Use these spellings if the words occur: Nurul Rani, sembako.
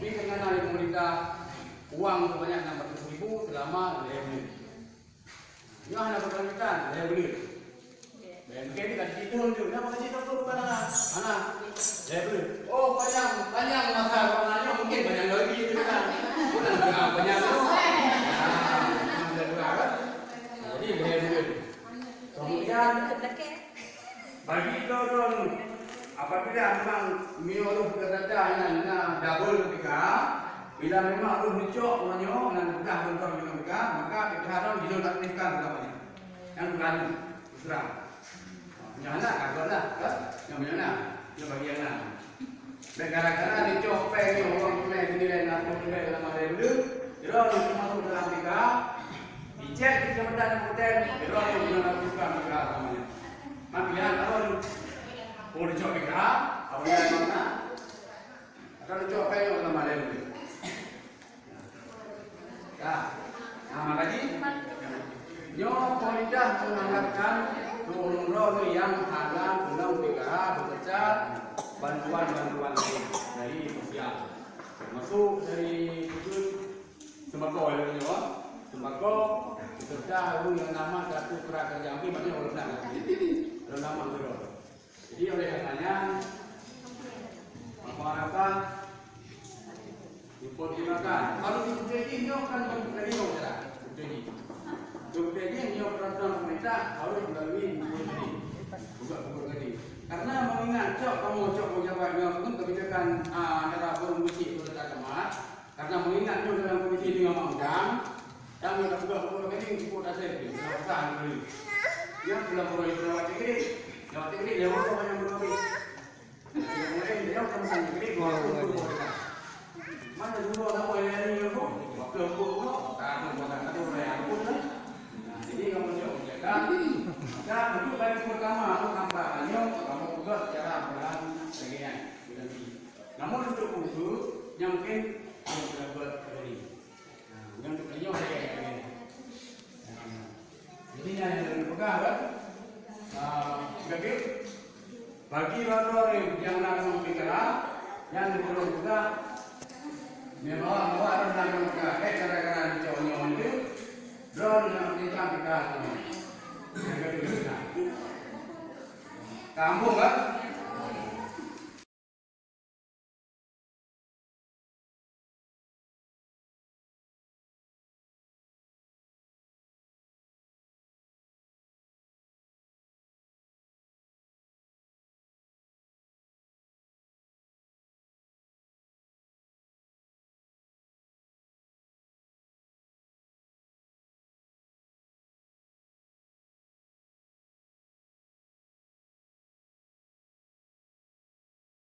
dikenal oleh pemerintah uang sebanyak 600.000 selama daya beli. Ini hanya berkaitan daya beli. Daya beli ini kasih turun tu, nak kasih turun bukan anak daya beli. Oh banyak masa orangnya mungkin banyak lagi itu kan, bukan banyak tu. Jadi daya beli. Kemudian bagi turun. Apabila memang miuruh keratanya nak double mereka, bila memang ruh dicok orangnya dan mudah untuk mereka, maka keharam hidup tak nikah namanya. Yang berani Islam. Nyana agaklah, kan? Yang nyana, yang bagian nak. Gara-gara dicok peng orang peng nilai nak nilai lama dulu, dia cuma masuk dalam mereka, dicek di jabatan hotel, dia orang yang nak nikah mereka namanya. Maka kalau boleh cok mereka, apa yang mana? Kalau cok kayu orang Malay lebih. Dah, nama lagi. Nyoh pemerintah menganggarkan Nurul Rani yang halal dalam negara bekerja bantuan-bantuan dari sosial, termasuk dari sembako oleh nyoh, sembako bekerja orang yang nama satu kerja kami banyak orang nama, orang nama Nurul. Jadi oleh katanya masyarakat import dimakan. Kalau dibeli ini kan dibeli orang, dibeli ini orang pemerintah harus melalui dibeli bukan lagi. Karena mengingat cok menjawab dengan kebijakan antara komisi pemerintah kemas. Karena mengingat cok dalam komisi dengan undang-undang dan juga orang ini import asal ini. Yang dalam proyek perawatan ini. Jawa Timur dia orang banyak berlari. Yang lain dia orang kampung negeri dua orang. Mana dulu orang boleh ni aku, waktu aku tak ada bukan tak ada orang aku lah. Jadi kamu jauh jaga. Jika betul baik pertama aku tanpa anyong, kamu juga cara berlaku sekian. Namun untuk usul yang mungkin kita buat kembali. Yang terpenyok sekian. Jadi yang berpegang. Jadi bagi orang yang nak memikirkan, yang belum juga membawa orang yang memikirkan, cara-cara dijauhnya itu, belum memikirkan kita. Kamu kan?